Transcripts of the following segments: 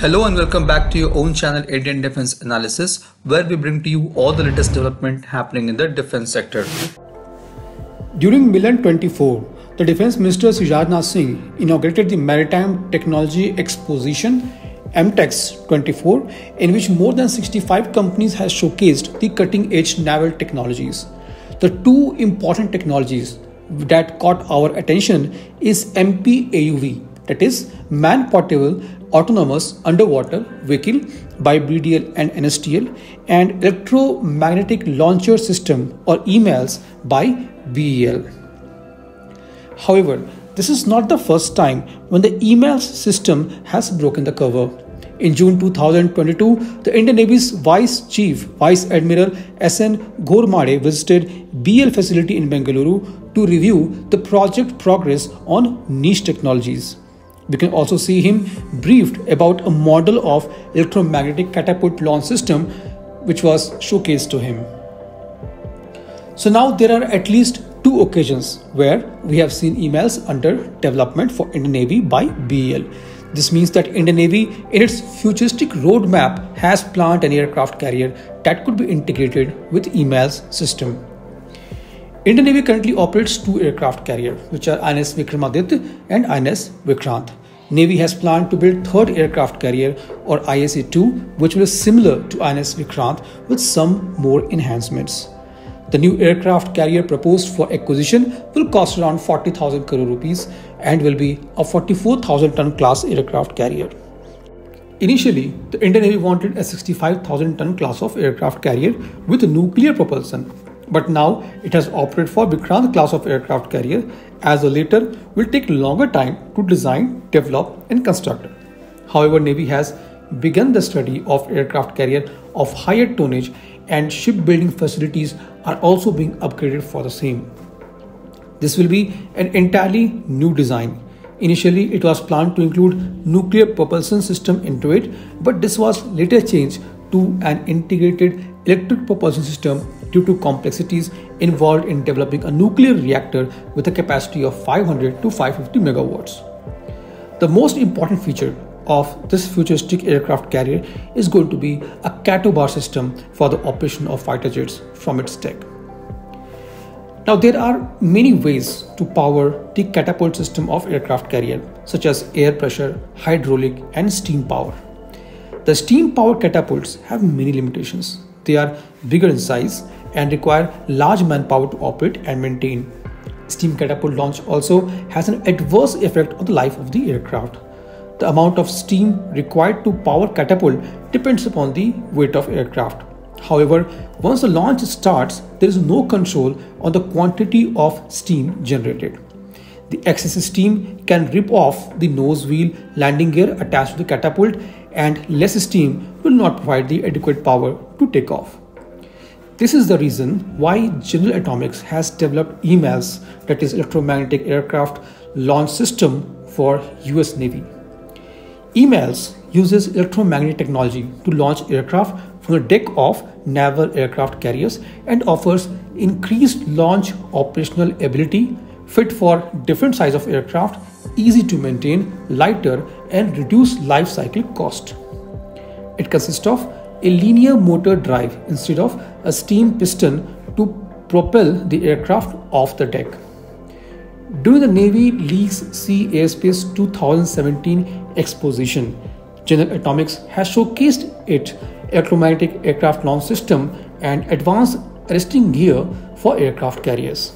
Hello and welcome back to your own channel Indian Defense Analysis, where we bring to you all the latest development happening in the defense sector. During Milan 24, the Defense Minister Rajnath Singh inaugurated the Maritime Technology Exposition MTEX 24, in which more than 65 companies have showcased the cutting-edge naval technologies. The two important technologies that caught our attention is MPAUV, that is Man Portable Autonomous Underwater Vehicle by BDL and NSTL, and Electromagnetic Launcher System or EMALS by BEL. However, this is not the first time when the EMALS system has broken the cover. In June 2022, the Indian Navy's Vice Chief, Vice Admiral S. N. Ghormare visited BEL facility in Bengaluru to review the project progress on niche technologies. We can also see him briefed about a model of electromagnetic catapult launch system which was showcased to him. So now there are at least two occasions where we have seen EMALS under development for Indian Navy by BEL. This means that Indian Navy in its futuristic roadmap has planned an aircraft carrier that could be integrated with EMALS system. Indian Navy currently operates two aircraft carriers, which are INS Vikramaditya and INS Vikrant. Navy has planned to build third aircraft carrier or ISA-2, which will be similar to INS Vikrant with some more enhancements. The new aircraft carrier proposed for acquisition will cost around 40,000 crore rupees and will be a 44,000 ton class aircraft carrier. Initially, the Indian Navy wanted a 65,000 ton class of aircraft carrier with nuclear propulsion. But now it has opted for Vikrant class of aircraft carrier, as the latter will take longer time to design, develop and construct. However, Navy has begun the study of aircraft carrier of higher tonnage, and shipbuilding facilities are also being upgraded for the same. This will be an entirely new design. Initially, it was planned to include nuclear propulsion system into it, but this was later changed to an integrated electric propulsion system due to complexities involved in developing a nuclear reactor with a capacity of 500 to 550 megawatts. The most important feature of this futuristic aircraft carrier is going to be a cato-bar system for the operation of fighter jets from its deck. Now there are many ways to power the catapult system of aircraft carrier, such as air pressure, hydraulic and steam power. The steam power catapults have many limitations. They are bigger in size and require large manpower to operate and maintain. Steam catapult launch also has an adverse effect on the life of the aircraft. The amount of steam required to power catapult depends upon the weight of aircraft. However, once the launch starts, there is no control on the quantity of steam generated. The excess steam can rip off the nose wheel landing gear attached to the catapult, and less steam will not provide the adequate power to take off. This is the reason why General Atomics has developed EMALS, that is Electromagnetic Aircraft Launch System, for US Navy. EMALS uses electromagnetic technology to launch aircraft from the deck of naval aircraft carriers and offers increased launch operational ability, fit for different size of aircraft, easy to maintain, lighter and reduced life cycle cost. It consists of a linear motor drive instead of a steam piston to propel the aircraft off the deck. During the Navy Lease Sea Airspace 2017 exposition, General Atomics has showcased its electromagnetic aircraft launch system and advanced arresting gear for aircraft carriers.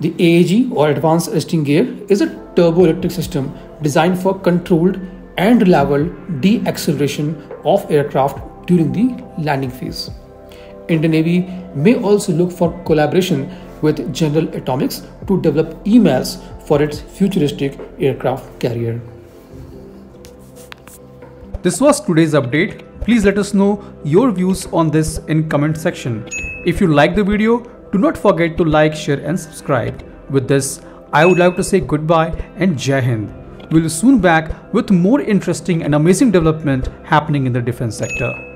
The AAG or Advanced Arresting Gear is a turboelectric system designed for controlled and reliable de-acceleration of aircraft during the landing phase. Indian Navy may also look for collaboration with General Atomics to develop EMALS for its futuristic aircraft carrier. This was today's update. Please let us know your views on this in comment section. If you like the video, do not forget to like, share and subscribe. With this, I would like to say goodbye and Jai Hind. We'll soon back with more interesting and amazing development happening in the defense sector.